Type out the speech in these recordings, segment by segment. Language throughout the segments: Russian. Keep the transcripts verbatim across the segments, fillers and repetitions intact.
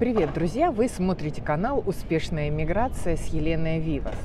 Привет, друзья! Вы смотрите канал «Успешная иммиграция» с Еленой Вивас.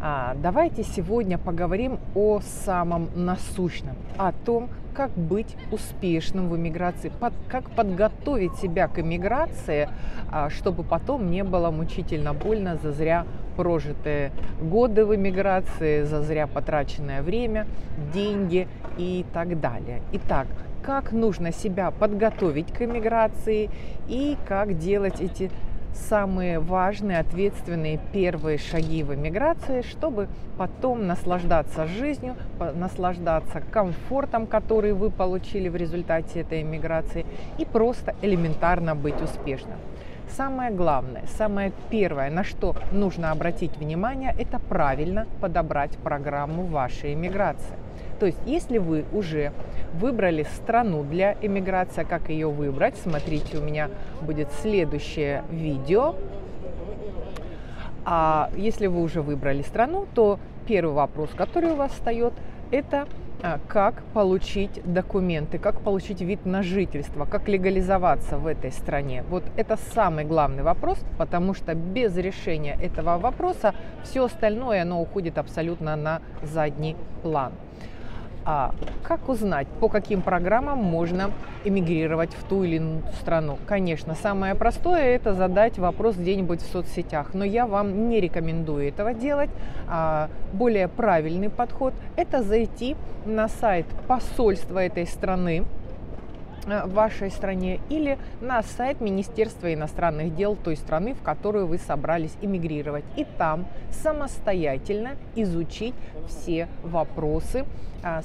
А, давайте сегодня поговорим о самом насущном, о том, как быть успешным в иммиграции, под, как подготовить себя к иммиграции, а, чтобы потом не было мучительно больно за зря прожитые годы в иммиграции, за зря потраченное время, деньги и так далее. Итак, как нужно себя подготовить к иммиграции и как делать эти самые важные, ответственные первые шаги в иммиграции, чтобы потом наслаждаться жизнью, наслаждаться комфортом, который вы получили в результате этой иммиграции, и просто элементарно быть успешным. Самое главное, самое первое, на что нужно обратить внимание, это правильно подобрать программу вашей иммиграции. То есть, если вы уже выбрали страну для иммиграции, как ее выбрать, смотрите, у меня будет следующее видео. А если вы уже выбрали страну, то первый вопрос, который у вас встает, это как получить документы, как получить вид на жительство, как легализоваться в этой стране. Вот это самый главный вопрос, потому что без решения этого вопроса все остальное, оно уходит абсолютно на задний план. А как узнать, по каким программам можно эмигрировать в ту или иную страну? Конечно, самое простое – это задать вопрос где-нибудь в соцсетях, но я вам не рекомендую этого делать. А более правильный подход – это зайти на сайт посольства этой страны в вашей стране или на сайт Министерства иностранных дел той страны, в которую вы собрались эмигрировать, и там самостоятельно изучить все вопросы,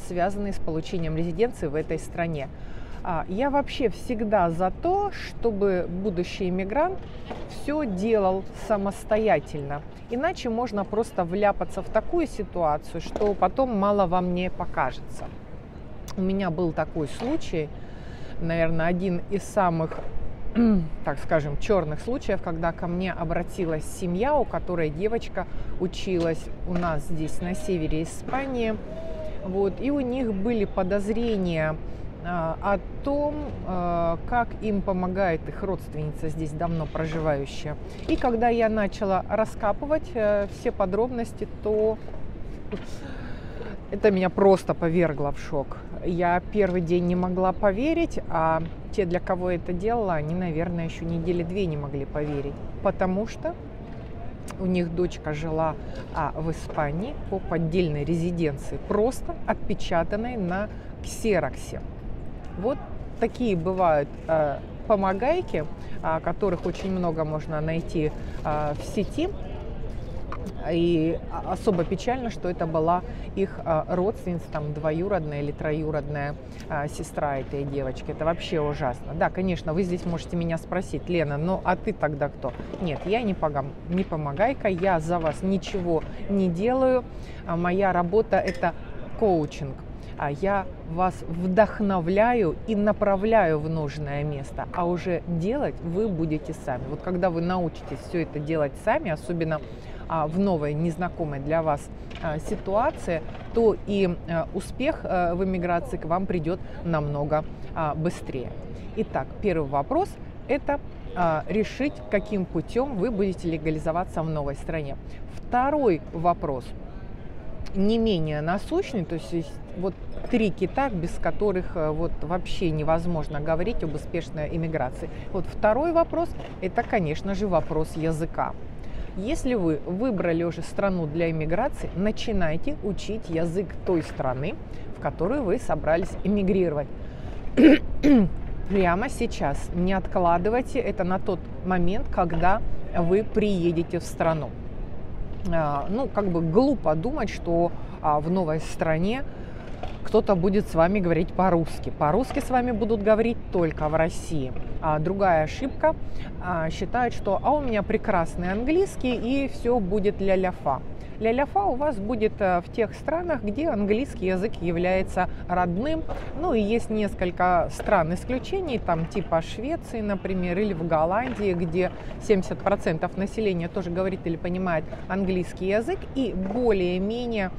связанные с получением резиденции в этой стране. Я вообще всегда за то, чтобы будущий иммигрант все делал самостоятельно. Иначе можно просто вляпаться в такую ситуацию, что потом мало вам не покажется. У меня был такой случай, наверное, один из самых, так скажем, черных случаев, когда ко мне обратилась семья, у которой девочка училась у нас здесь на севере Испании. Вот, и у них были подозрения а, о том, а, как им помогает их родственница, здесь давно проживающая. И когда я начала раскапывать а, все подробности, то это меня просто повергло в шок. Я первый день не могла поверить, а те, для кого это делала, они, наверное, еще недели две не могли поверить, потому что у них дочка жила а, в Испании по поддельной резиденции, просто отпечатанной на ксероксе. Вот такие бывают а, помогайки, а, которых очень много можно найти а, в сети. И особо печально, что это была их а, родственница, там, двоюродная или троюродная а, сестра этой девочки. Это вообще ужасно. Да, конечно, вы здесь можете меня спросить: Лена, ну а ты тогда кто? Нет, я не, погам, не помогайка, я за вас ничего не делаю. А моя работа – это коучинг. А я вас вдохновляю и направляю в нужное место, а уже делать вы будете сами. Вот когда вы научитесь все это делать сами, особенно а, в новой, незнакомой для вас а, ситуации, то и а, успех а, в иммиграции к вам придет намного а, быстрее. Итак, первый вопрос – это а, решить, каким путем вы будете легализоваться в новой стране. Второй вопрос – не менее насущный, то есть вот три кита, без которых вот вообще невозможно говорить об успешной иммиграции. Вот второй вопрос – это, конечно же, вопрос языка. Если вы выбрали уже страну для иммиграции, начинайте учить язык той страны, в которую вы собрались эмигрировать. Прямо сейчас. Не откладывайте это на тот момент, когда вы приедете в страну. Ну, как бы глупо думать, что а, в новой стране кто-то будет с вами говорить по-русски. По-русски с вами будут говорить только в России. А другая ошибка а, считает, что «а у меня прекрасный английский, и все будет ля-ля-фа». Ля-ля-фа у вас будет а, в тех странах, где английский язык является родным. Ну и есть несколько стран исключений, там типа Швеции, например, или в Голландии, где семьдесят процентов населения тоже говорит или понимает английский язык, и более-менее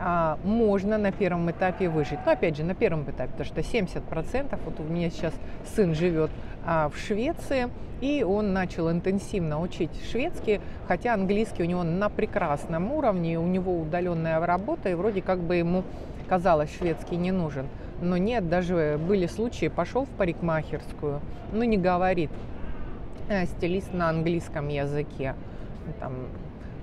а, можно на первом этапе выжить. Но опять же, на первом этапе, потому что семьдесят процентов, вот у меня сейчас сын живет а, в Швеции, и он начал интенсивно учить шведский, хотя английский у него на прекрасном уровне, у него удаленная работа, и вроде как бы ему казалось, шведский не нужен. Но нет, даже были случаи, пошел в парикмахерскую, но не говорит. Стилист на английском языке. Там,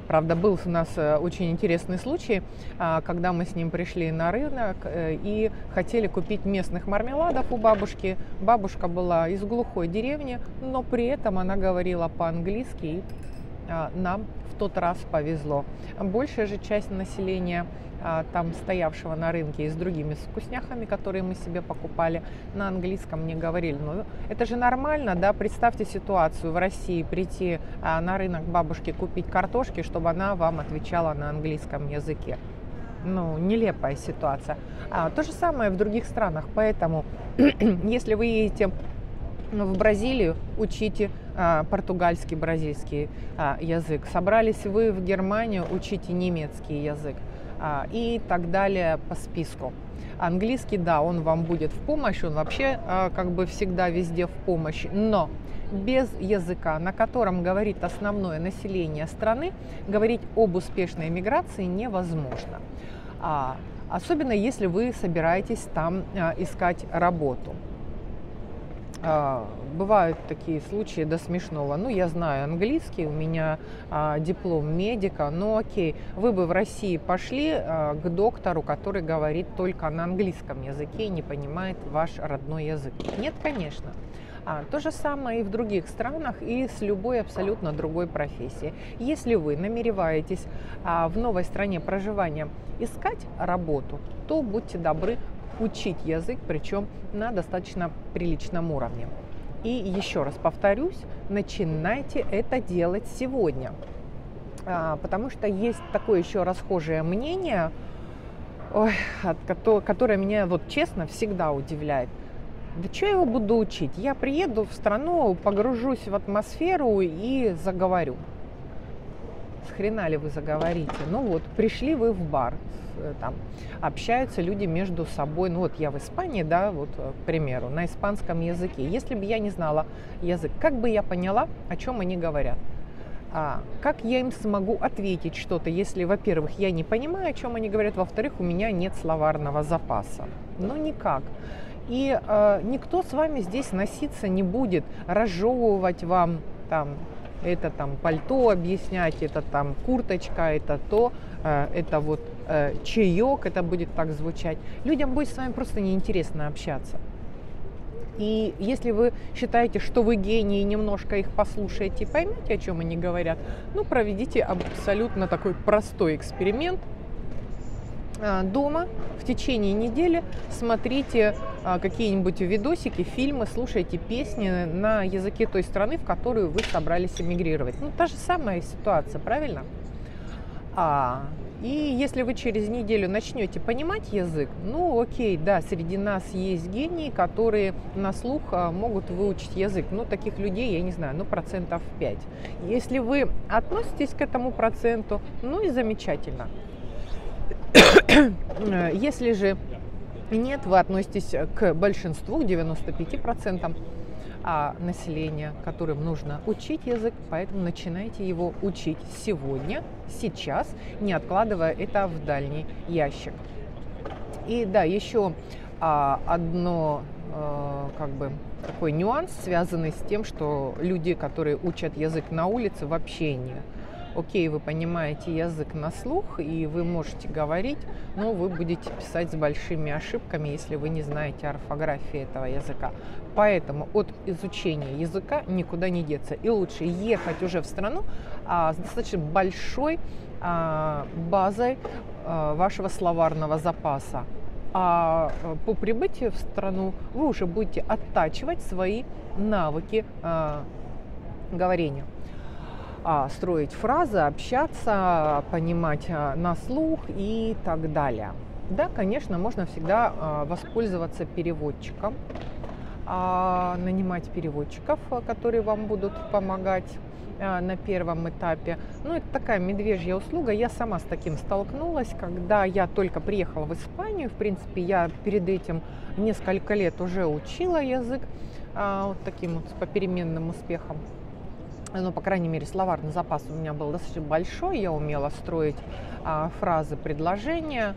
правда, был у нас очень интересный случай, когда мы с ним пришли на рынок и хотели купить местных мармеладов у бабушки. Бабушка была из глухой деревни, но при этом она говорила по-английски, и нам в тот раз повезло. Большая же часть населения, там стоявшего на рынке и с другими вкусняхами, которые мы себе покупали, на английском не говорили. Ну, это же нормально, да? Представьте ситуацию в России, прийти на рынок бабушке купить картошки, чтобы она вам отвечала на английском языке. Ну, нелепая ситуация. А, то же самое в других странах, поэтому если вы едете в Бразилию, учите а, португальский, бразильский а, язык. Собрались вы в Германию, учите немецкий язык. И так далее по списку. Английский, да, он вам будет в помощь, он вообще как бы всегда везде в помощь, но без языка, на котором говорит основное население страны, говорить об успешной миграции невозможно. Особенно если вы собираетесь там искать работу. Бывают такие случаи до смешного. Ну, я знаю английский, у меня а, диплом медика, но окей, вы бы в России пошли а, к доктору, который говорит только на английском языке и не понимает ваш родной язык. Нет, конечно. А, то же самое и в других странах, и с любой абсолютно другой профессией. Если вы намереваетесь а, в новой стране проживания искать работу, то будьте добры, учить язык, причем на достаточно приличном уровне. И еще раз повторюсь, начинайте это делать сегодня, потому что есть такое еще расхожее мнение, ой, которое меня, вот честно, всегда удивляет. Да что я его буду учить? Я приеду в страну, погружусь в атмосферу и заговорю. С хрена ли вы заговорите? Ну вот, пришли вы в бар, там общаются люди между собой. Ну вот я в Испании, да, вот, к примеру, на испанском языке. Если бы я не знала язык, как бы я поняла, о чем они говорят? А, как я им смогу ответить что-то, если, во-первых, я не понимаю, о чем они говорят, во-вторых, у меня нет словарного запаса? Ну никак. И а, никто с вами здесь носиться не будет, разжевывать вам там... Это там пальто объяснять, это там курточка, это то, это вот чаек, это будет так звучать. Людям будет с вами просто неинтересно общаться. И если вы считаете, что вы гении, немножко их послушаете и поймете, о чем они говорят, ну, проведите абсолютно такой простой эксперимент. Дома в течение недели смотрите а, какие-нибудь видосики, фильмы, слушайте песни на языке той страны, в которую вы собрались эмигрировать. Ну, та же самая ситуация, правильно? А, и если вы через неделю начнете понимать язык, ну окей, да, среди нас есть гении, которые на слух а, могут выучить язык. Ну, таких людей, я не знаю, ну, процентов пять. Если вы относитесь к этому проценту, ну и замечательно. Если же нет, вы относитесь к большинству, девяноста пяти процентам населения, которым нужно учить язык, поэтому начинайте его учить сегодня, сейчас, не откладывая это в дальний ящик. И да, еще одно как бы такой нюанс, связанный с тем, что люди, которые учат язык на улице, в общении. Окей, вы понимаете язык на слух, и вы можете говорить, но вы будете писать с большими ошибками, если вы не знаете орфографии этого языка. Поэтому от изучения языка никуда не деться. И лучше ехать уже в страну а, с достаточно большой а, базой а, вашего словарного запаса. А по прибытию в страну вы уже будете оттачивать свои навыки а, говорения. Строить фразы, общаться, понимать на слух и так далее. Да, конечно, можно всегда воспользоваться переводчиком. нанимать переводчиков, которые вам будут помогать на первом этапе. Ну, это такая медвежья услуга. Я сама с таким столкнулась, когда я только приехала в Испанию. В принципе, я перед этим несколько лет уже учила язык вот таким вот с попеременным успехом. Ну, по крайней мере, словарный запас у меня был достаточно большой. Я умела строить а, фразы, предложения,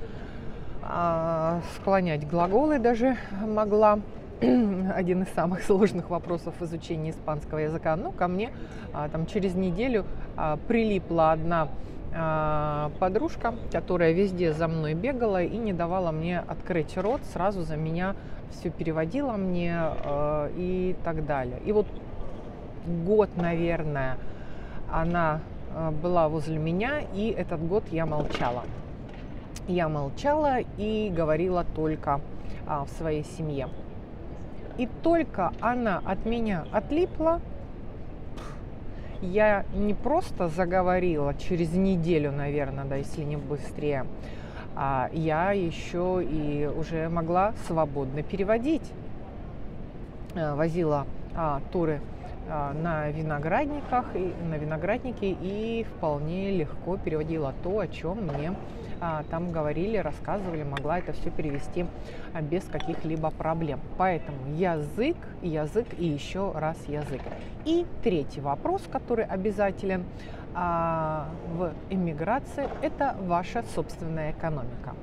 а, склонять глаголы даже могла. Один из самых сложных вопросов изучения испанского языка. Ну, ко мне а, там, через неделю а, прилипла одна а, подружка, которая везде за мной бегала и не давала мне открыть рот, сразу за меня все переводила мне а, и так далее. И вот год, наверное, она была возле меня, и этот год я молчала. Я молчала и говорила только а, в своей семье. И только она от меня отлипла, я не просто заговорила через неделю, наверное, да, если не быстрее, а я еще и уже могла свободно переводить. Возила а, туры на виноградниках и на винограднике и вполне легко переводила то, о чем мне а, там говорили, рассказывали, могла это все перевести а, без каких-либо проблем. Поэтому язык, язык и еще раз язык. И третий вопрос, который обязателен а, в эмиграции, это ваша собственная экономика.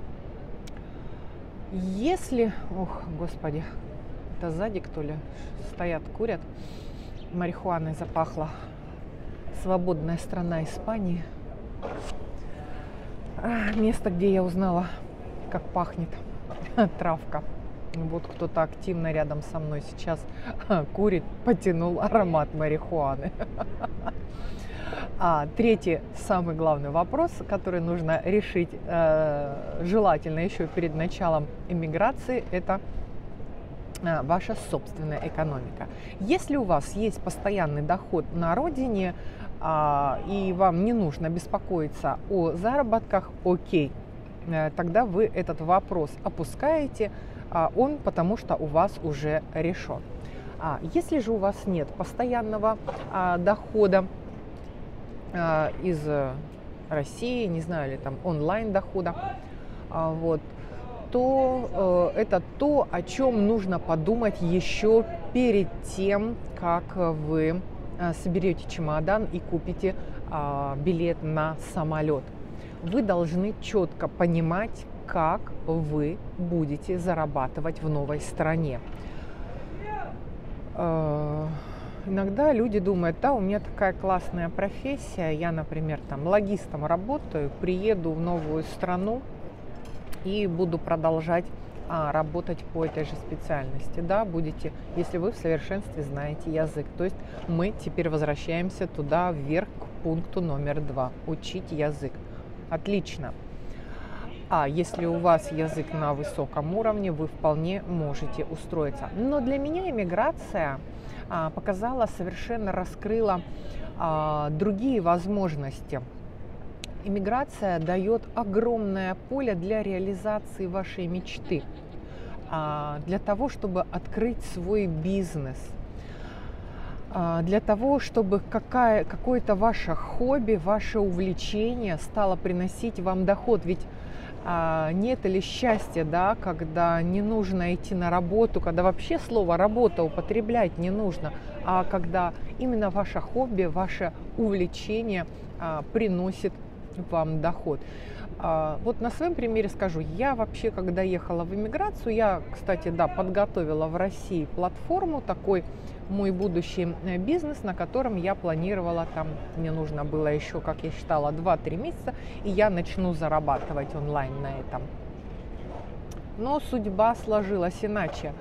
Если, ох, господи, это сзади кто ли стоят, курят. Марихуаной запахла. Свободная страна Испании. Место, где я узнала, как пахнет травка. Вот кто-то активно рядом со мной сейчас курит, потянул аромат марихуаны. А третий, самый главный вопрос, который нужно решить желательно еще перед началом эмиграции, это ваша собственная экономика. Если у вас есть постоянный доход на родине а, и вам не нужно беспокоиться о заработках, окей, тогда вы этот вопрос опускаете, а он потому что у вас уже решен. А, если же у вас нет постоянного а, дохода а, из России, не знаю, или там онлайн дохода, а, вот, то э, это то, о чем нужно подумать еще перед тем, как вы э, соберете чемодан и купите э, билет на самолет. Вы должны четко понимать, как вы будете зарабатывать в новой стране. Э, иногда люди думают, да, у меня такая классная профессия, я, например, там логистом работаю, приеду в новую страну и буду продолжать а, работать по этой же специальности. Да, будете, если вы в совершенстве знаете язык. То есть мы теперь возвращаемся туда вверх к пункту номер два. Учить язык. Отлично. А если у вас язык на высоком уровне, вы вполне можете устроиться. Но для меня эмиграция а, показала, совершенно раскрыла а, другие возможности. Эмиграция дает огромное поле для реализации вашей мечты, для того, чтобы открыть свой бизнес, для того, чтобы какая, какое-то ваше хобби, ваше увлечение стало приносить вам доход. Ведь нет ли счастья, да, когда не нужно идти на работу, когда вообще слово «работа» употреблять не нужно, а когда именно ваше хобби, ваше увлечение приносит вам доход. Вот на своем примере скажу, я вообще, когда ехала в эмиграцию, я, кстати, да, подготовила в России платформу, такой мой будущий бизнес, на котором я планировала, там, мне нужно было еще, как я считала, два-три месяца, и я начну зарабатывать онлайн на этом. Но судьба сложилась иначе.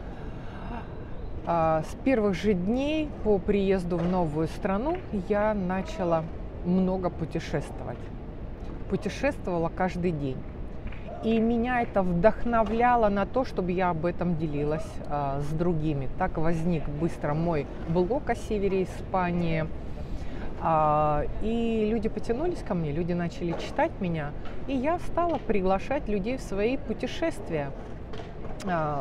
С первых же дней по приезду в новую страну я начала много путешествовать. Путешествовала каждый день. И меня это вдохновляло на то, чтобы я об этом делилась а, с другими. Так возник быстро мой блог о севере Испании. А, и люди потянулись ко мне, люди начали читать меня. И я стала приглашать людей в свои путешествия.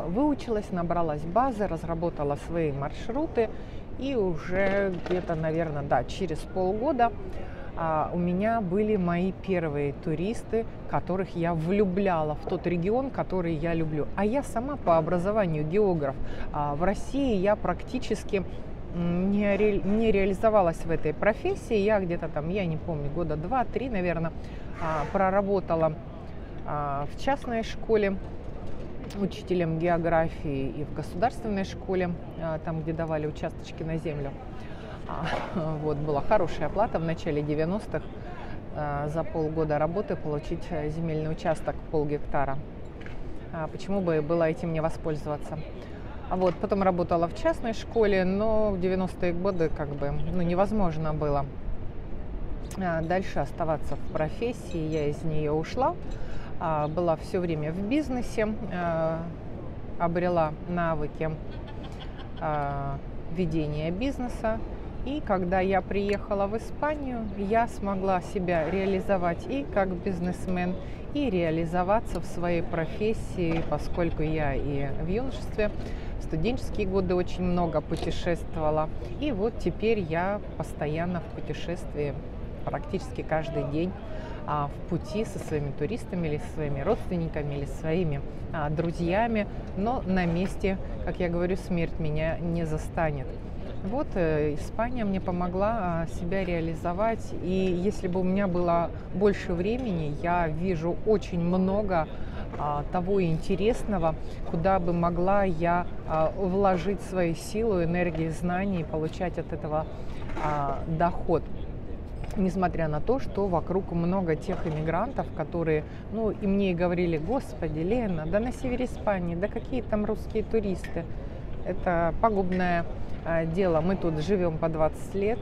выучилась, набралась базы, разработала свои маршруты, и уже где-то, наверное, да, через полгода а, у меня были мои первые туристы, которых я влюбляла в тот регион, который я люблю. А я сама по образованию географ. А в России я практически не, ре, не реализовалась в этой профессии. Я где-то там, я не помню, года два-три, наверное, а, проработала а, в частной школе учителем географии и в государственной школе, там, где давали участочки на землю. Вот, была хорошая оплата в начале девяностых. За полгода работы получить земельный участок полгектара. Почему бы было этим не воспользоваться? Вот, потом работала в частной школе, но в девяностые годы как бы, ну, невозможно было дальше оставаться в профессии. Я из нее ушла. Была все время в бизнесе, обрела навыки ведения бизнеса. И когда я приехала в Испанию, я смогла себя реализовать и как бизнесмен, и реализоваться в своей профессии, поскольку я и в юношестве, в студенческие годы очень много путешествовала. И вот теперь я постоянно в путешествии, практически каждый день а, в пути со своими туристами или со своими родственниками или своими а, друзьями, но на месте, как я говорю, смерть меня не застанет. Вот э, Испания мне помогла а, себя реализовать, и если бы у меня было больше времени, я вижу очень много а, того интересного, куда бы могла я а, вложить свои силы, энергии, знания и получать от этого а, доход. Несмотря на то, что вокруг много тех иммигрантов, которые, ну, и мне и говорили: господи, Лена, да на севере Испании, да какие там русские туристы. Это пагубное э, дело. Мы тут живем по двадцать лет,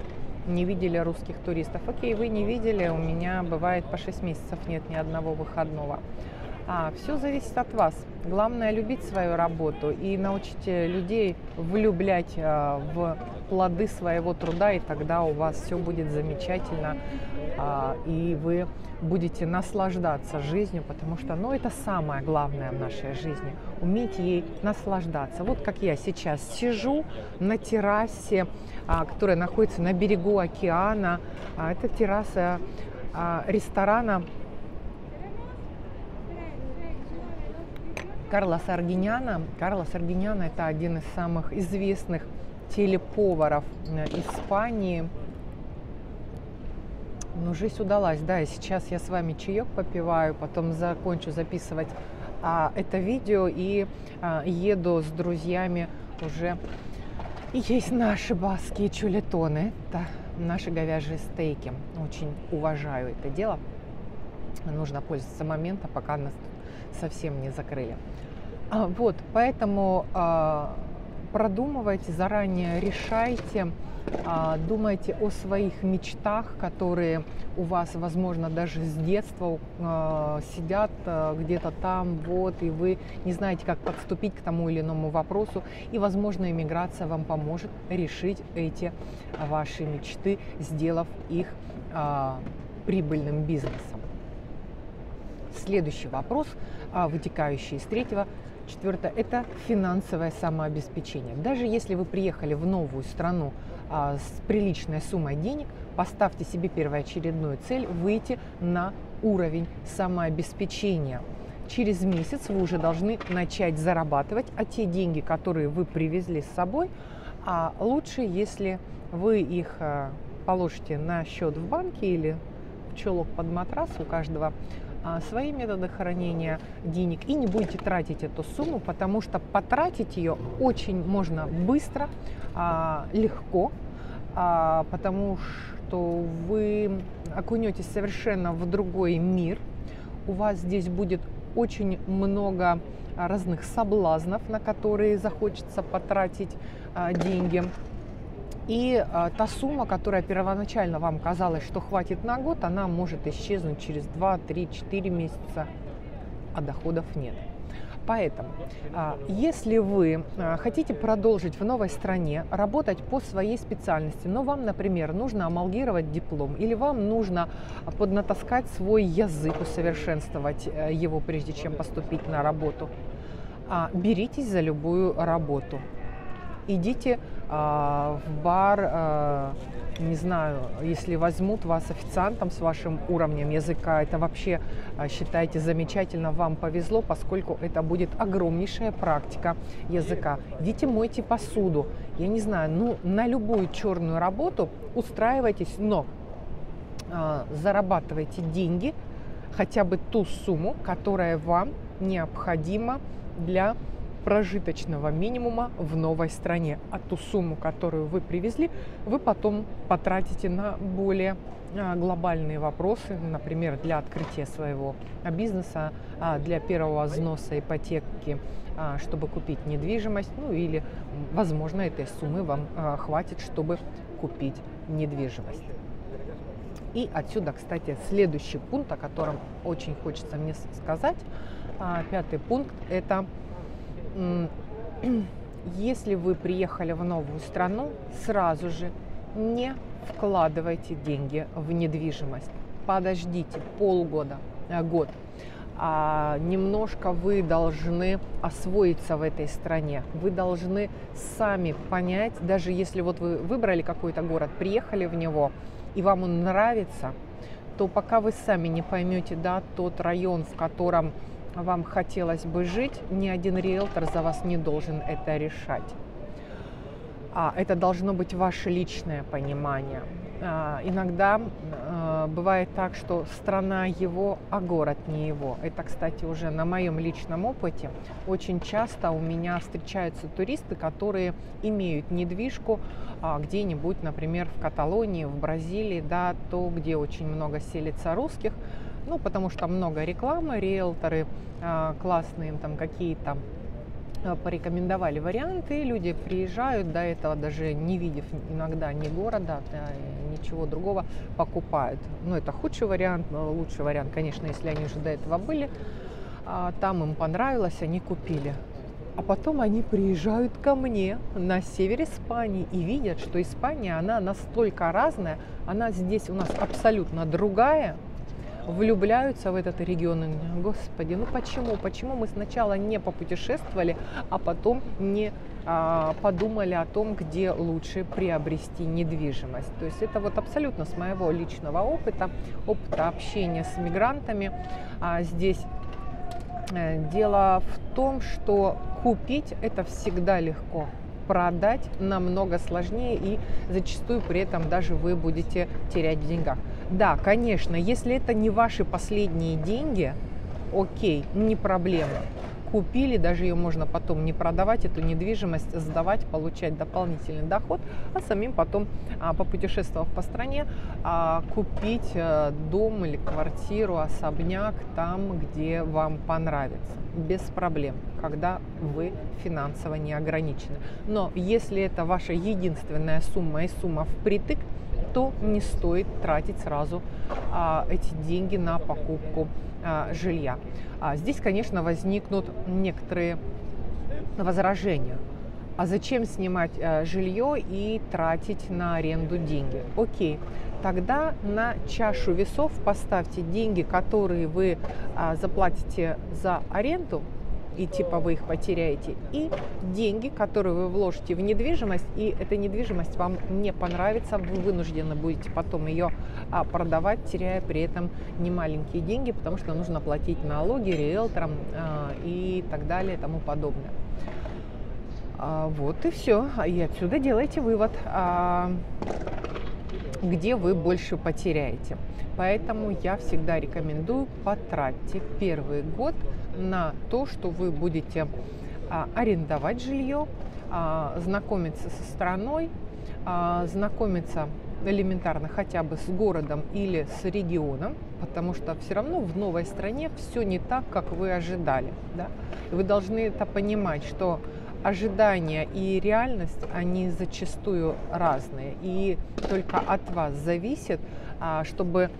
не видели русских туристов. Окей, вы не видели, у меня бывает по шесть месяцев нет ни одного выходного. А, все зависит от вас. Главное — любить свою работу и научить людей влюблять а, в плоды своего труда, и тогда у вас все будет замечательно, а, и вы будете наслаждаться жизнью, потому что, ну, это самое главное в нашей жизни – уметь ей наслаждаться. Вот как я сейчас сижу на террасе, а, которая находится на берегу океана. А, это терраса а, ресторана Карлоса Аргиняна. Карлос Аргиняна – это один из самых известных телеповаров Испании. Ну, жизнь удалась, да, и сейчас я с вами чаек попиваю, потом закончу записывать а, это видео и а, еду с друзьями уже. И есть наши баскские чулетоны, это наши говяжьи стейки. Очень уважаю это дело. Нужно пользоваться моментом, пока нас совсем не закрыли. А, вот, поэтому а, продумывайте заранее, решайте, а, думайте о своих мечтах, которые у вас, возможно, даже с детства а, сидят а, где-то там, вот, и вы не знаете, как подступить к тому или иному вопросу, и, возможно, иммиграция вам поможет решить эти ваши мечты, сделав их а, прибыльным бизнесом. Следующий вопрос, вытекающий из третьего, четвертое, это финансовое самообеспечение. Даже если вы приехали в новую страну а, с приличной суммой денег, поставьте себе первоочередную цель выйти на уровень самообеспечения. Через месяц вы уже должны начать зарабатывать, а те деньги, которые вы привезли с собой, а лучше, если вы их а, положите на счет в банке или в чулок под матрас, у каждого свои методы хранения денег, и не будете тратить эту сумму, потому что потратить ее очень можно быстро, легко, потому что вы окунетесь совершенно в другой мир. У вас здесь будет очень много разных соблазнов, на которые захочется потратить деньги. И э, та сумма, которая первоначально вам казалась, что хватит на год, она может исчезнуть через два, три, четыре месяца, а доходов нет. Поэтому, э, если вы э, хотите продолжить в новой стране работать по своей специальности, но вам, например, нужно амалгировать диплом, или вам нужно поднатаскать свой язык, усовершенствовать э, его, прежде чем поступить на работу, беритесь за любую работу. Идите а, в бар, а, не знаю, если возьмут вас официантом с вашим уровнем языка, это вообще, а, считайте, замечательно, вам повезло, поскольку это будет огромнейшая практика языка. Идите, мойте посуду, я не знаю, ну, на любую черную работу устраивайтесь, но а, зарабатывайте деньги, хотя бы ту сумму, которая вам необходима для прожиточного минимума в новой стране. А ту сумму, которую вы привезли, вы потом потратите на более глобальные вопросы, например, для открытия своего бизнеса, для первого взноса ипотеки, чтобы купить недвижимость, ну или, возможно, этой суммы вам хватит, чтобы купить недвижимость. И отсюда, кстати, следующий пункт, о котором очень хочется мне сказать. Пятый пункт – это если вы приехали в новую страну, сразу же не вкладывайте деньги в недвижимость. Подождите полгода, год. А немножко вы должны освоиться в этой стране. Вы должны сами понять, даже если вот вы выбрали какой-то город, приехали в него, и вам он нравится, то пока вы сами не поймете, да, тот район, в котором вам хотелось бы жить, ни один риэлтор за вас не должен это решать. А это должно быть ваше личное понимание. А, иногда а, бывает так, что страна его, а город не его. Это, кстати, уже на моем личном опыте. Очень часто у меня встречаются туристы, которые имеют недвижку а, где-нибудь, например, в Каталонии, в Бразилии, да, то, где очень много селится русских. Ну, потому что много рекламы, риэлторы а, классные им там какие-то а, порекомендовали варианты, и люди приезжают до этого, даже не видев иногда ни города, ничего другого, покупают. Ну, это худший вариант, но лучший вариант, конечно, если они уже до этого были, а, там им понравилось, они купили. А потом они приезжают ко мне на север Испании и видят, что Испания, она настолько разная, она здесь у нас абсолютно другая, влюбляются в этот регион. Господи, ну почему? Почему мы сначала не попутешествовали, а потом не а, подумали о том, где лучше приобрести недвижимость? То есть это вот абсолютно с моего личного опыта, опыта общения с мигрантами. А здесь дело в том, что купить это всегда легко. Продать намного сложнее, и зачастую при этом даже вы будете терять в деньгах. Да, конечно, если это не ваши последние деньги, окей, не проблема. Купили, даже ее можно потом не продавать, эту недвижимость сдавать, получать дополнительный доход, а самим потом, попутешествовав по стране, купить дом или квартиру, особняк там, где вам понравится. Без проблем, когда вы финансово не ограничены. Но если это ваша единственная сумма и сумма впритык, то не стоит тратить сразу а, эти деньги на покупку а, жилья. А здесь, конечно, возникнут некоторые возражения. А зачем снимать а, жилье и тратить на аренду деньги? Окей, тогда на чашу весов поставьте деньги, которые вы а, заплатите за аренду, и типа вы их потеряете, и деньги, которые вы вложите в недвижимость, и эта недвижимость вам не понравится, вы вынуждены будете потом ее а, продавать, теряя при этом немаленькие деньги, потому что нужно платить налоги риэлторам а, и так далее, и тому подобное. А, вот и все. И отсюда делайте вывод, а, где вы больше потеряете. Поэтому я всегда рекомендую, потратьте первый год на то, что вы будете а, арендовать жилье, а, знакомиться со страной, а, знакомиться элементарно хотя бы с городом или с регионом, потому что все равно в новой стране все не так, как вы ожидали. Да? Вы должны это понимать, что ожидания и реальность, они зачастую разные, и только от вас зависит, а, чтобы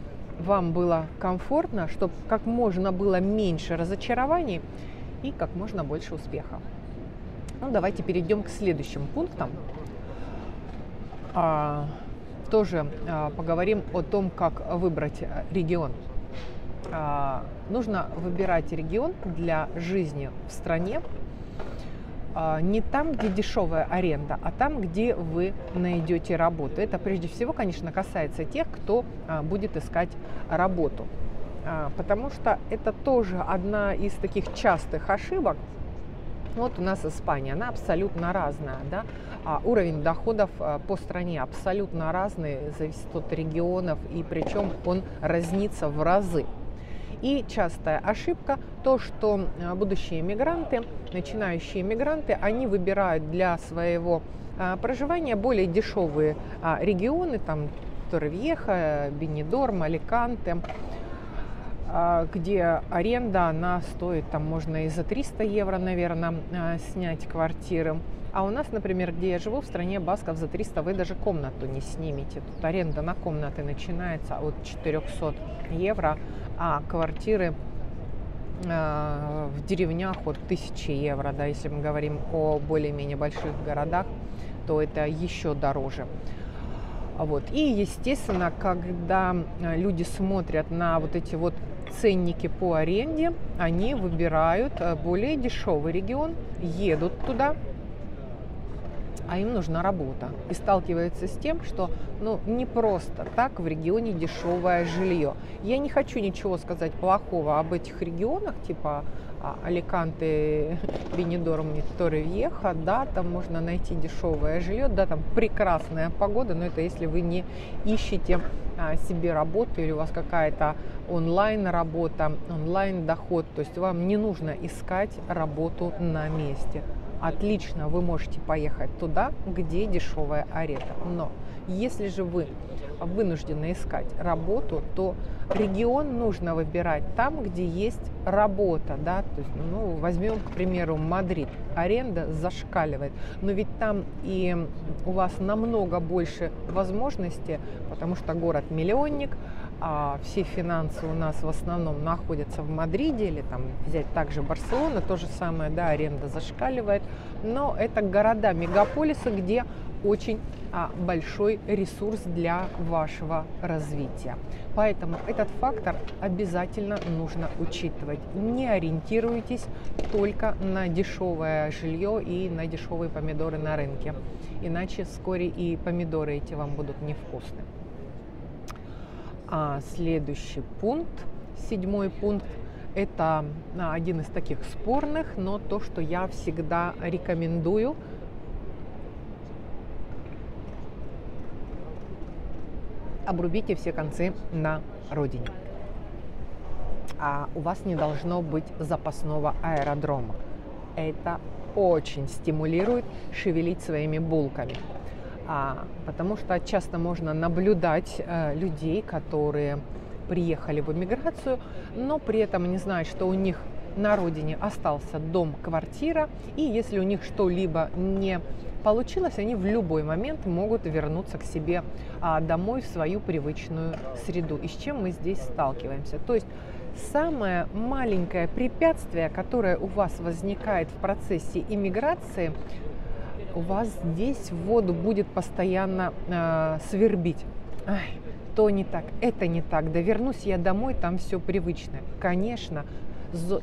вам было комфортно, чтобы как можно было меньше разочарований и как можно больше успеха. Ну, давайте перейдем к следующим пунктам. А, тоже а, поговорим о том, как выбрать регион. нужно выбирать регион для жизни в стране, не там, где дешевая аренда, а там, где вы найдете работу. Это прежде всего, конечно, касается тех, кто будет искать работу, потому что это тоже одна из таких частых ошибок. Вот у нас Испания, она абсолютно разная, да? А уровень доходов по стране абсолютно разный, зависит от регионов, и причем он разнится в разы. И частая ошибка то, что будущие мигранты, начинающие мигранты, они выбирают для своего проживания более дешевые регионы, там Торревьеха, Бенидорм, Аликанте, где аренда, она стоит, там можно и за триста евро, наверное, снять квартиры. А у нас, например, где я живу, в стране басков, за триста вы даже комнату не снимете. Тут аренда на комнаты начинается от четырёхсот евро, а квартиры э, в деревнях от тысячи евро. Да, если мы говорим о более-менее больших городах, то это еще дороже. Вот. И, естественно, когда люди смотрят на вот эти вот ценники по аренде, они выбирают более дешевый регион, едут туда, а им нужна работа. И сталкиваются с тем, что ну, не просто так в регионе дешевое жилье. Я не хочу ничего сказать плохого об этих регионах, типа Аликанте, Бенидорм, Торревьеха, да, там можно найти дешевое жилье, да, там прекрасная погода, но это если вы не ищете а, себе работу или у вас какая-то онлайн-работа, онлайн-доход, то есть вам не нужно искать работу на месте. Отлично, вы можете поехать туда, где дешевая аренда. Но если же вы вынуждены искать работу, то регион нужно выбирать там, где есть работа. Да? То есть, ну, возьмем, к примеру, Мадрид. Аренда зашкаливает. Но ведь там и у вас намного больше возможностей, потому что город-миллионник, а все финансы у нас в основном находятся в Мадриде, или там взять также Барселону, то же самое, да, аренда зашкаливает. Но это города-мегаполисы, где очень а, большой ресурс для вашего развития. Поэтому этот фактор обязательно нужно учитывать. Не ориентируйтесь только на дешевое жилье и на дешевые помидоры на рынке, иначе вскоре и помидоры эти вам будут невкусны. А следующий пункт, седьмой пункт, это один из таких спорных, но то, что я всегда рекомендую. Обрубите все концы на родине. А у вас не должно быть запасного аэродрома. Это очень стимулирует шевелить своими булками. А, потому что часто можно наблюдать э, людей, которые приехали в эмиграцию, но при этом не знают, что у них на родине остался дом, квартира, и если у них что-либо не получилось, они в любой момент могут вернуться к себе а, домой, в свою привычную среду. И с чем мы здесь сталкиваемся? То есть самое маленькое препятствие, которое у вас возникает в процессе иммиграции, у вас здесь в воду будет постоянно э, свербить. Ай, то не так, это не так, да вернусь я домой, там все привычно. Конечно,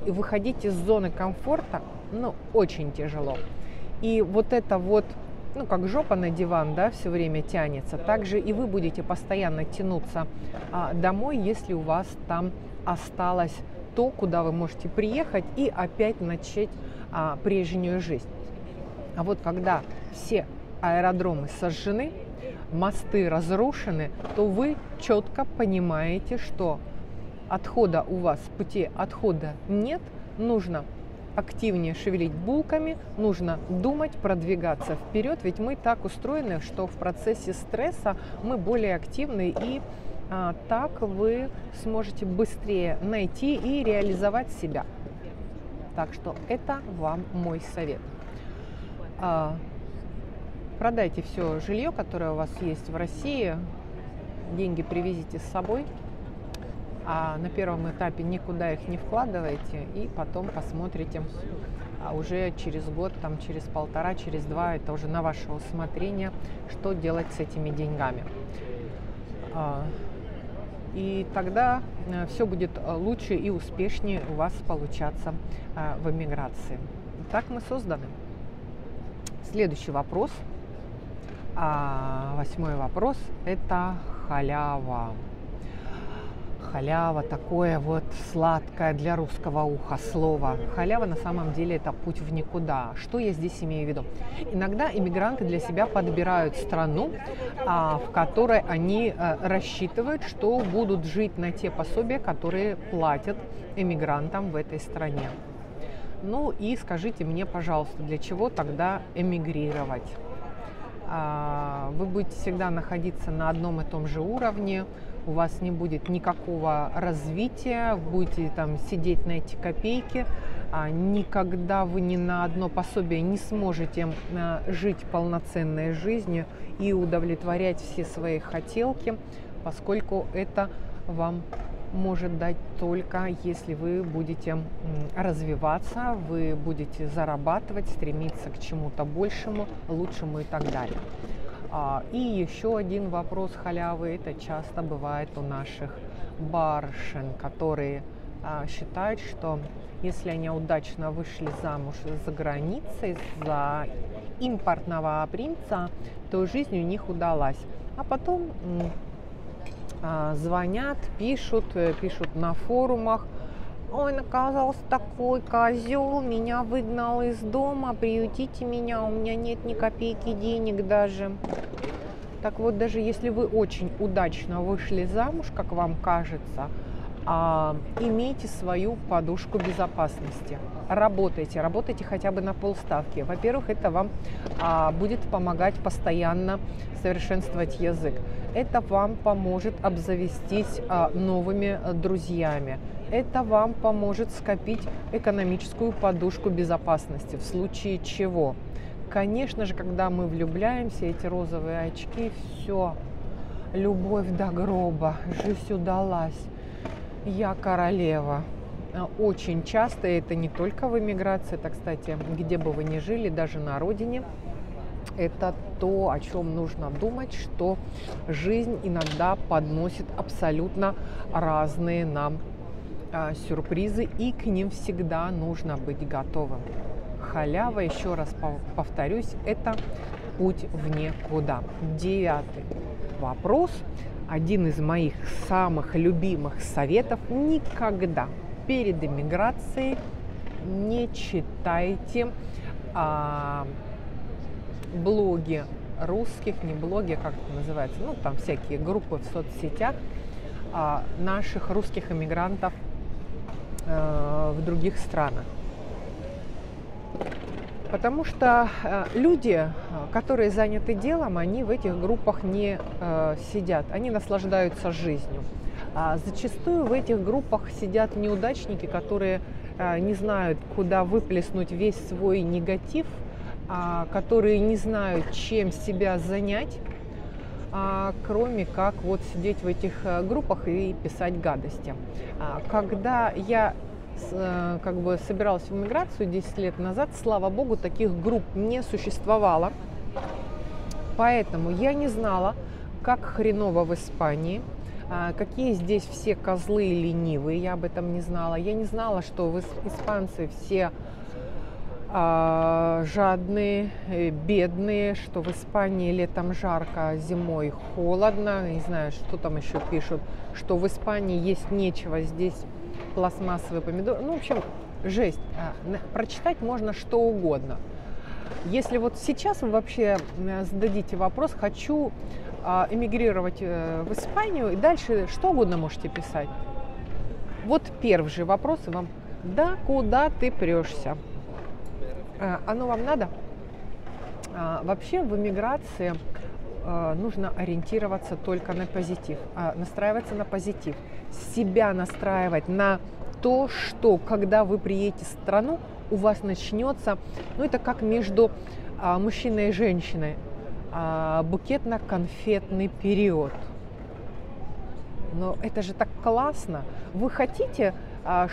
выходить из зоны комфорта, ну, очень тяжело. И вот это вот, ну, как жопа на диван, да, все время тянется. Также и вы будете постоянно тянуться а, домой, если у вас там осталось то, куда вы можете приехать и опять начать а, прежнюю жизнь. А вот когда все аэродромы сожжены, мосты разрушены, то вы четко понимаете, что отхода у вас, пути отхода нет, нужно активнее шевелить булками, нужно думать, продвигаться вперед, ведь мы так устроены, что в процессе стресса мы более активны, и а, так вы сможете быстрее найти и реализовать себя. Так что это вам мой совет. Продайте все жилье, которое у вас есть в России, деньги привезите с собой, а на первом этапе никуда их не вкладывайте, и потом посмотрите, а уже через год, там, через полтора, через два, это уже на ваше усмотрение, что делать с этими деньгами. И тогда все будет лучше и успешнее у вас получаться в эмиграции. Так мы созданы. Следующий вопрос, восьмой вопрос, это халява. Халява, такое вот сладкое для русского уха слово. Халява на самом деле это путь в никуда. Что я здесь имею в виду? Иногда иммигранты для себя подбирают страну, в которой они рассчитывают, что будут жить на те пособия, которые платят иммигрантам в этой стране. Ну и скажите мне, пожалуйста, для чего тогда эмигрировать? Вы будете всегда находиться на одном и том же уровне, у вас не будет никакого развития, будете там сидеть на эти копейки, никогда вы ни на одно пособие не сможете жить полноценной жизнью и удовлетворять все свои хотелки, поскольку это вам может дать только, если вы будете развиваться, вы будете зарабатывать, стремиться к чему-то большему, лучшему и так далее. И еще один вопрос халявы, это часто бывает у наших барышень, которые считают, что если они удачно вышли замуж за границей, за импортного принца, то жизнь у них удалась. А потом звонят, пишут, пишут на форумах: ой, оказался такой козел, меня выгнал из дома, приютите меня, у меня нет ни копейки денег даже. Так вот, даже если вы очень удачно вышли замуж, как вам кажется, а, имейте свою подушку безопасности. Работайте, работайте хотя бы на полставки. Во-первых, это вам а, будет помогать постоянно совершенствовать язык. Это вам поможет обзавестись а, новыми а, друзьями. Это вам поможет скопить экономическую подушку безопасности, в случае чего. Конечно же, когда мы влюбляемся, эти розовые очки, все, любовь до гроба, жизнь удалась, я королева. Очень часто, и это не только в эмиграции, это, кстати, где бы вы ни жили, даже на родине, это то, о чем нужно думать, что жизнь иногда подносит абсолютно разные нам а, сюрпризы, и к ним всегда нужно быть готовым. Халява, еще раз повторюсь, это путь в никуда. Девятый вопрос. Один из моих самых любимых советов: никогда перед эмиграцией не читайте а, блоги русских, не блоги, как это называется, ну там всякие группы в соцсетях а, наших русских эмигрантов а, в других странах. Потому что люди, которые заняты делом, они в этих группах не э, сидят, они наслаждаются жизнью. А зачастую в этих группах сидят неудачники, которые э, не знают, куда выплеснуть весь свой негатив, а, которые не знают, чем себя занять, а, кроме как вот сидеть в этих группах и писать гадости. А, когда я как бы собиралась в эмиграцию десять лет назад, слава богу, таких групп не существовало, поэтому я не знала, как хреново в Испании, какие здесь все козлы и ленивые, я об этом не знала, я не знала, что испанцы все жадные, бедные, что в Испании летом жарко, зимой холодно, не знаю, что там еще пишут, что в Испании есть нечего, здесь пластмассовый помидор. Ну, в общем, жесть. Прочитать можно что угодно. Если вот сейчас вы вообще зададите вопрос, хочу эмигрировать в Испанию, и дальше что угодно можете писать. Вот первый же вопрос вам: да куда ты прешься? Оно вам надо? Вообще в эмиграции нужно ориентироваться только на позитив, настраиваться на позитив, себя настраивать на то, что когда вы приедете в страну, у вас начнется, ну это как между мужчиной и женщиной, букетно-конфетный период. Но это же так классно! Вы хотите,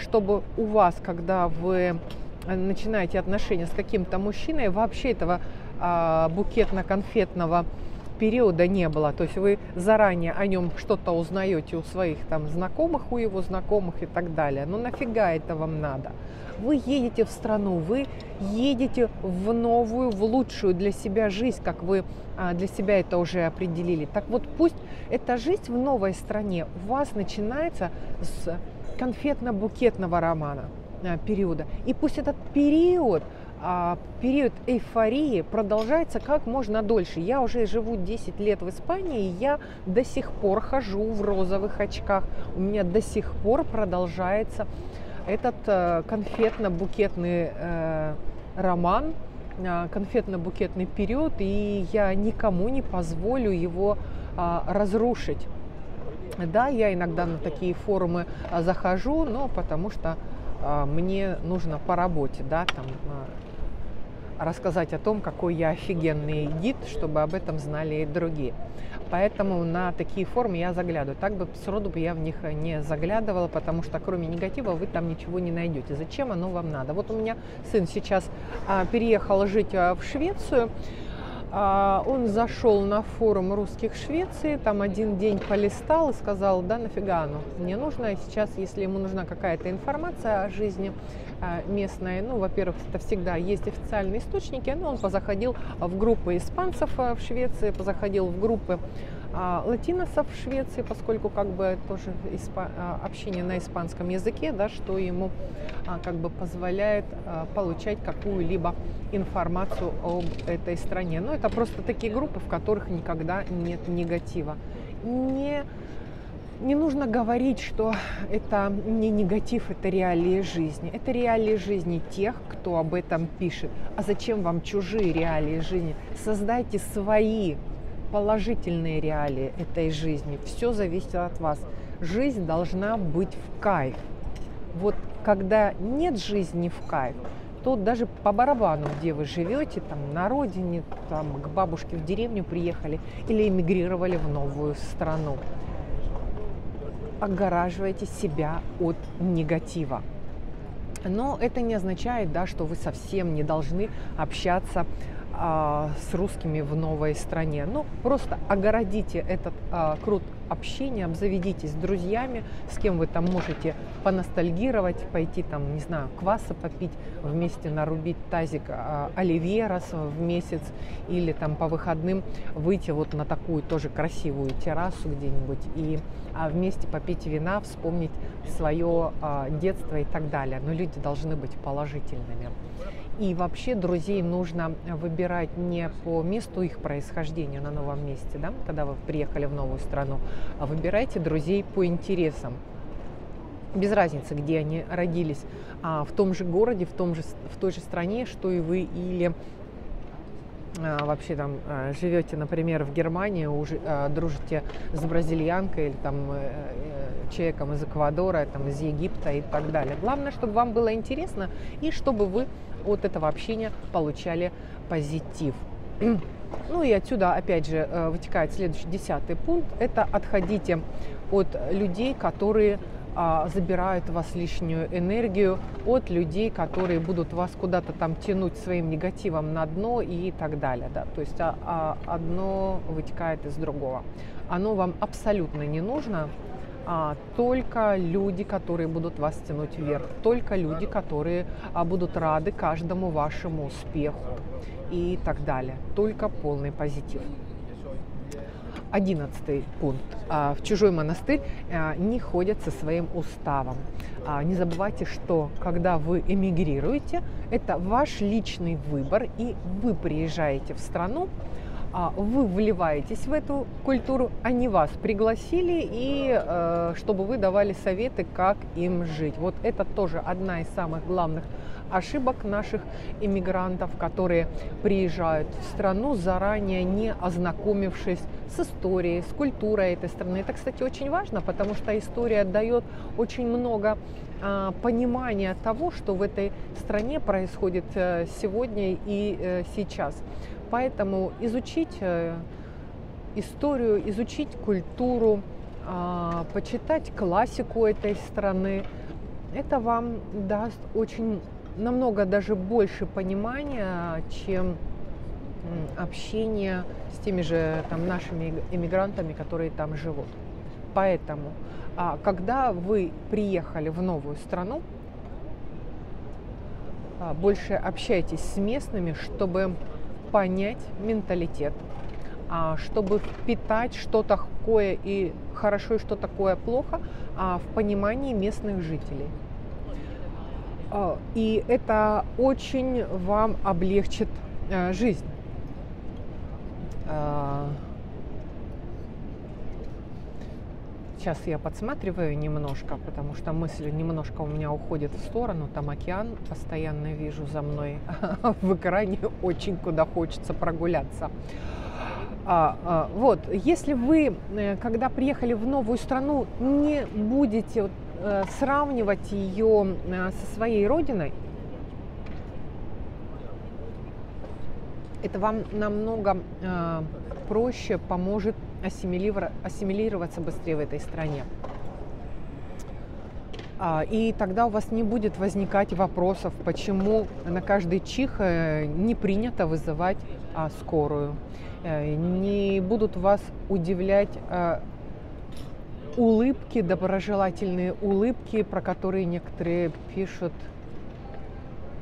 чтобы у вас, когда вы начинаете отношения с каким-то мужчиной, вообще этого букетно-конфетного периода не было. То есть вы заранее о нем что-то узнаете у своих там знакомых, у его знакомых и так далее. Но нафига это вам надо? Вы едете в страну, вы едете в новую, в лучшую для себя жизнь, как вы для себя это уже определили. Так вот, пусть эта жизнь в новой стране у вас начинается с конфетно-букетного романа, периода. И пусть этот период, период эйфории продолжается как можно дольше. Я уже живу десять лет в Испании, и я до сих пор хожу в розовых очках. У меня до сих пор продолжается этот конфетно-букетный э, роман, конфетно-букетный период, и я никому не позволю его э, разрушить. Да, я иногда на такие форумы э, захожу, но потому что э, мне нужно по работе, да, там, э, рассказать о том, какой я офигенный гид, чтобы об этом знали и другие. Поэтому на такие форумы я заглядываю. Так бы сроду бы я в них не заглядывала, потому что кроме негатива вы там ничего не найдете. Зачем оно вам надо? Вот у меня сын сейчас а, переехал жить а, в Швецию. А, он зашел на форум русских Швеции, там один день полистал и сказал, да нафига оно мне нужно. И сейчас, если ему нужна какая-то информация о жизни а, местной, ну, во-первых, это всегда есть официальные источники, но он позаходил в группы испанцев в Швеции, позаходил в группы а, латиносов в Швеции, поскольку как бы тоже испа- общение на испанском языке, да, что ему а, как бы позволяет а, получать какую-либо информацию об этой стране. Но это просто такие группы, в которых никогда нет негатива. Не, не нужно говорить, что это не негатив, это реалии жизни. Это реалии жизни тех, кто об этом пишет. А зачем вам чужие реалии жизни? Создайте свои положительные реалии этой жизни. Все зависит от вас. Жизнь должна быть в кайф. Вот когда нет жизни в кайф, то даже по барабану, где вы живете, там, на родине, там, к бабушке в деревню приехали или эмигрировали в новую страну. Огораживайте себя от негатива. Но это не означает, да, что вы совсем не должны общаться а, с русскими в новой стране. Ну, просто огородите этот а, круг общения, обзаведитесь друзьями, с кем вы там можете поностальгировать, пойти там, не знаю, кваса попить, вместе нарубить тазик а, оливье раз в месяц или там по выходным выйти вот на такую тоже красивую террасу где-нибудь и а, вместе попить вина, вспомнить свое а, детство и так далее. Но люди должны быть положительными. И вообще друзей нужно выбирать не по месту их происхождения на новом месте, да, когда вы приехали в новую страну, а выбирайте друзей по интересам. Без разницы, где они родились, а в том же городе, в, том же, в той же стране, что и вы, или а, вообще там а, живете, например, в Германии, уже, а, дружите с бразильянкой или там э, человеком из Эквадора, там, из Египта и так далее. Главное, чтобы вам было интересно и чтобы вы от этого общения получали позитив. Ну и отсюда, опять же, вытекает следующий десятый пункт. Это отходите от людей, которые а, забирают у вас лишнюю энергию, от людей, которые будут вас куда-то там тянуть своим негативом на дно и так далее. Да? То есть а, а, одно вытекает из другого. Оно вам абсолютно не нужно. А, только люди, которые будут вас тянуть вверх, только люди, которые а, будут рады каждому вашему успеху и так далее. Только полный позитив. Одиннадцатый пункт. А, в чужой монастырь а, не ходят со своим уставом. А, не забывайте, что когда вы эмигрируете, это ваш личный выбор, и вы приезжаете в страну, вы вливаетесь в эту культуру, они вас пригласили, и чтобы вы давали советы, как им жить. Вот это тоже одна из самых главных ошибок наших иммигрантов, которые приезжают в страну, заранее не ознакомившись с историей, с культурой этой страны. Это, кстати, очень важно, потому что история дает очень много а, понимания того, что в этой стране происходит а, сегодня и а, сейчас. Поэтому изучить а, историю, изучить культуру, а, почитать классику этой страны, это вам даст очень намного даже больше понимания, чем общение с теми же там, нашими иммигрантами, которые там живут. Поэтому, когда вы приехали в новую страну, больше общайтесь с местными, чтобы понять менталитет, чтобы впитать, что такое и хорошо, и что такое плохо в понимании местных жителей. И это очень вам облегчит жизнь. Сейчас я подсматриваю немножко, потому что мысль немножко у меня уходит в сторону. Там океан постоянно вижу за мной в экране, очень куда хочется прогуляться. А, а, вот, если вы, когда приехали в новую страну, не будете э, сравнивать ее э, со своей родиной, это вам намного э, проще поможет ассимилироваться быстрее в этой стране. А, и тогда у вас не будет возникать вопросов, почему на каждый чих не принято вызывать а, скорую. Не будут вас удивлять э, улыбки, доброжелательные улыбки, про которые некоторые пишут.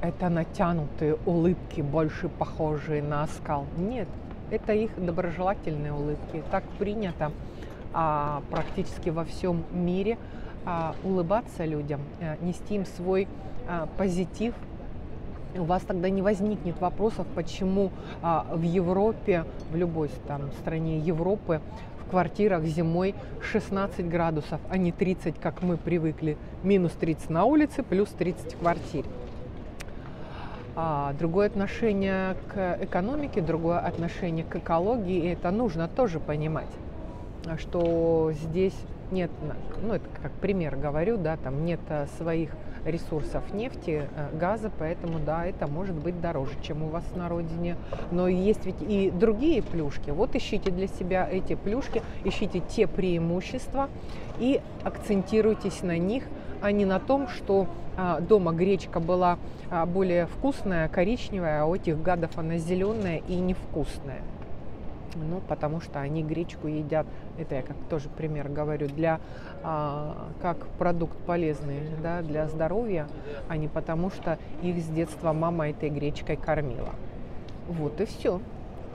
Это натянутые улыбки, больше похожие на оскал. Нет, это их доброжелательные улыбки. Так принято э, практически во всем мире э, улыбаться людям, э, нести им свой э, позитив. У вас тогда не возникнет вопросов, почему а, в Европе, в любой там, стране Европы, в квартирах зимой шестнадцать градусов, а не тридцать, как мы привыкли. Минус тридцать на улице, плюс тридцать в квартире. А, другое отношение к экономике, другое отношение к экологии, и это нужно тоже понимать, что здесь нет, ну это как пример говорю, да, там нет своих ресурсов нефти, газа, поэтому, да, это может быть дороже, чем у вас на родине. Но есть ведь и другие плюшки. Вот ищите для себя эти плюшки, ищите те преимущества и акцентируйтесь на них, а не на том, что а, дома гречка была а, более вкусная, коричневая, а у этих гадов она зеленая и невкусная. Ну, потому что они гречку едят, это я как тоже пример говорю, для, а, как продукт полезный, да, для здоровья, а не потому что их с детства мама этой гречкой кормила. Вот и все.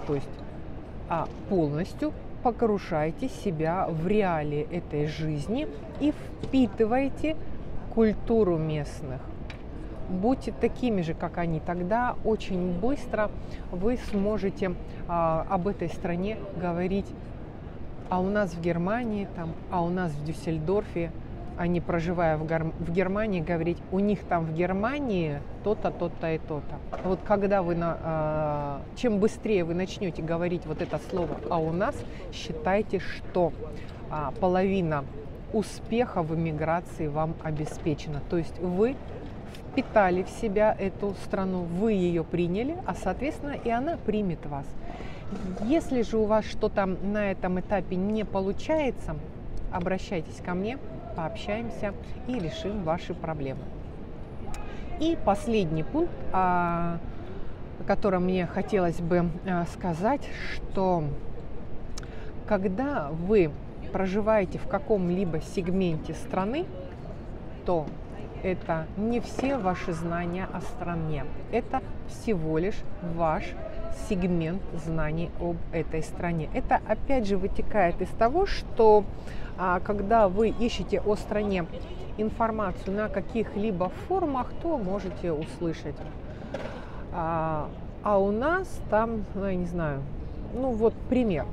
То есть а, полностью погружайте себя в реалии этой жизни и впитывайте культуру местных. Будьте такими же, как они, тогда очень быстро вы сможете а, об этой стране говорить, а у нас в Германии, там, а у нас в Дюссельдорфе, а не проживая в, Гер... в Германии, говорить, у них там в Германии то-то, то-то и то-то. Вот когда вы, на, а, чем быстрее вы начнете говорить вот это слово «а у нас», считайте, что а, половина успеха в эмиграции вам обеспечена, то есть вы впитали в себя эту страну, вы ее приняли, а, соответственно, и она примет вас. Если же у вас что-то на этом этапе не получается, обращайтесь ко мне, пообщаемся и решим ваши проблемы. И последний пункт, о котором мне хотелось бы сказать, что когда вы проживаете в каком-либо сегменте страны, то это не все ваши знания о стране, это всего лишь ваш сегмент знаний об этой стране. Это опять же вытекает из того, что а, когда вы ищете о стране информацию на каких-либо форумах, то можете услышать. А, а у нас там, ну, я не знаю, ну вот пример.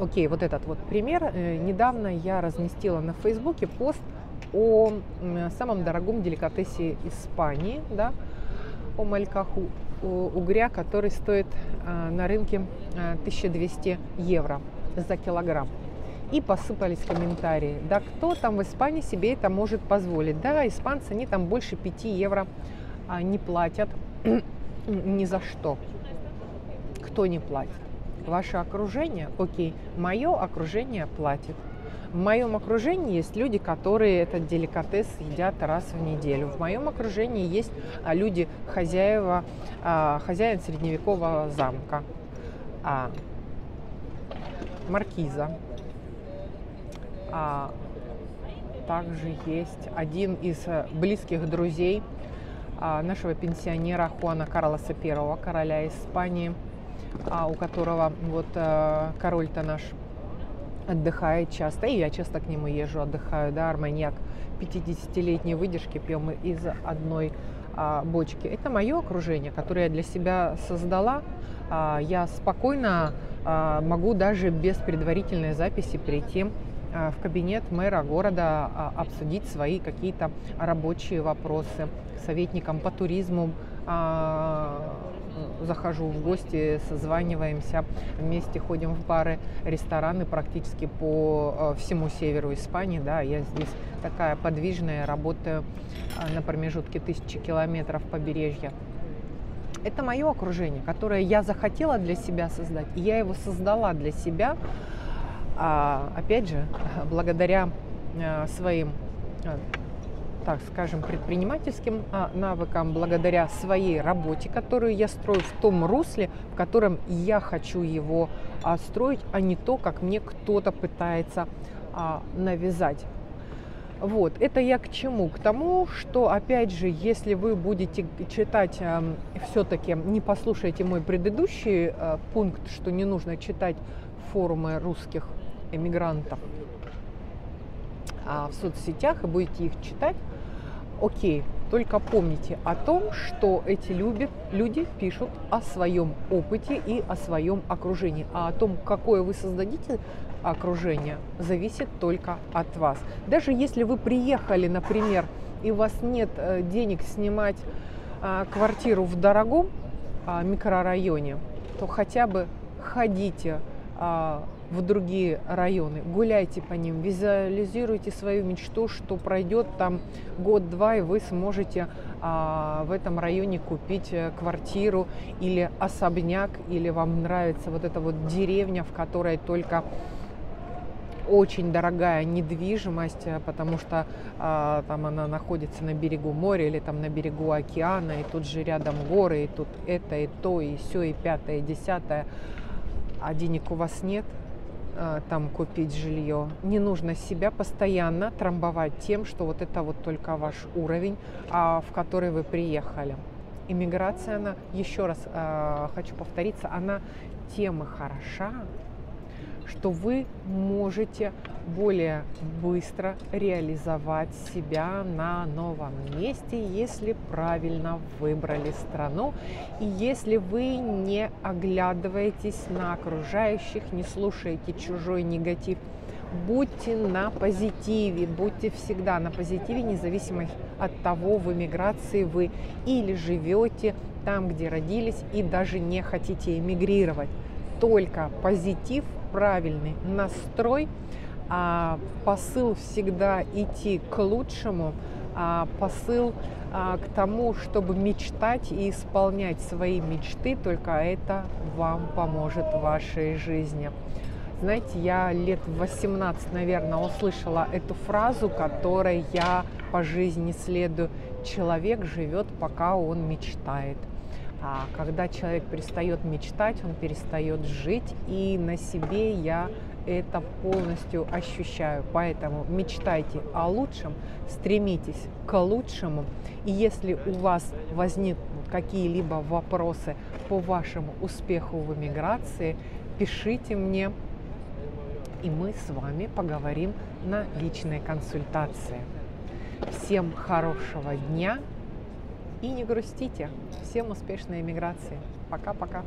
Окей, вот этот вот пример. Э, недавно я разместила на Фейсбуке пост о самом дорогом деликатесе Испании, да, о малькаху угря, который стоит а, на рынке а, тысяча двести евро за килограмм. И посыпались комментарии, да кто там в Испании себе это может позволить, да, испанцы, они там больше пяти евро а, не платят ни за что. Кто не платит? Ваше окружение? Окей, мое окружение платит. В моем окружении есть люди, которые этот деликатес едят раз в неделю. В моем окружении есть люди, хозяева, хозяин средневекового замка, маркиза. Также есть один из близких друзей нашего пенсионера Хуана Карлоса Первого, короля Испании, у которого вот король-то наш отдыхает часто, и я часто к нему езжу, отдыхаю, да, арманьяк пятидесятилетней выдержки пьем из одной а, бочки. Это мое окружение, которое я для себя создала. А, я спокойно а, могу даже без предварительной записи прийти а, в кабинет мэра города, а, обсудить свои какие-то рабочие вопросы к советникам по туризму. А, захожу в гости, созваниваемся, вместе ходим в бары, рестораны практически по всему северу Испании. Да, я здесь такая подвижная, работаю на промежутке тысячи километров побережья. Это мое окружение, которое я захотела для себя создать, и я его создала для себя, опять же, благодаря своим, так скажем, предпринимательским навыкам, благодаря своей работе, которую я строю в том русле, в котором я хочу его строить, а не то, как мне кто-то пытается навязать. Вот, это я к чему? К тому, что, опять же, если вы будете читать, все-таки не послушайте мой предыдущий пункт, что не нужно читать форумы русских эмигрантов в соцсетях и будете их читать, окей, только помните о том, что эти люди, люди пишут о своем опыте и о своем окружении, а о том, какое вы создадите окружение, зависит только от вас. Даже если вы приехали, например, и у вас нет денег снимать квартиру в дорогом микрорайоне, то хотя бы ходите в другие районы, гуляйте по ним, визуализируйте свою мечту, что пройдет там год-два, и вы сможете а, в этом районе купить квартиру или особняк, или вам нравится вот эта вот деревня, в которой только очень дорогая недвижимость, потому что а, там она находится на берегу моря или там на берегу океана, и тут же рядом горы, и тут это, и то, и все, и пятое, и десятое, а денег у вас нет там купить жилье. Не нужно себя постоянно трамбовать тем, что вот это вот только ваш уровень, в который вы приехали. Иммиграция, она, еще раз хочу повториться, она тем и хороша, что вы можете более быстро реализовать себя на новом месте, если правильно выбрали страну и если вы не оглядываетесь на окружающих, не слушаете чужой негатив. Будьте на позитиве, будьте всегда на позитиве, независимо от того, в эмиграции вы или живете там, где родились, и даже не хотите эмигрировать. Только позитив, правильный настрой, посыл всегда идти к лучшему, посыл к тому, чтобы мечтать и исполнять свои мечты, только это вам поможет в вашей жизни. Знаете, я лет восемнадцать, наверное, услышала эту фразу, которой я по жизни следую. Человек живет, пока он мечтает. А когда человек перестает мечтать, он перестает жить, и на себе я это полностью ощущаю. Поэтому мечтайте о лучшем, стремитесь к лучшему, и если у вас возникнут какие-либо вопросы по вашему успеху в эмиграции, пишите мне, и мы с вами поговорим на личной консультации. Всем хорошего дня! И не грустите. Всем успешной эмиграции. Пока-пока.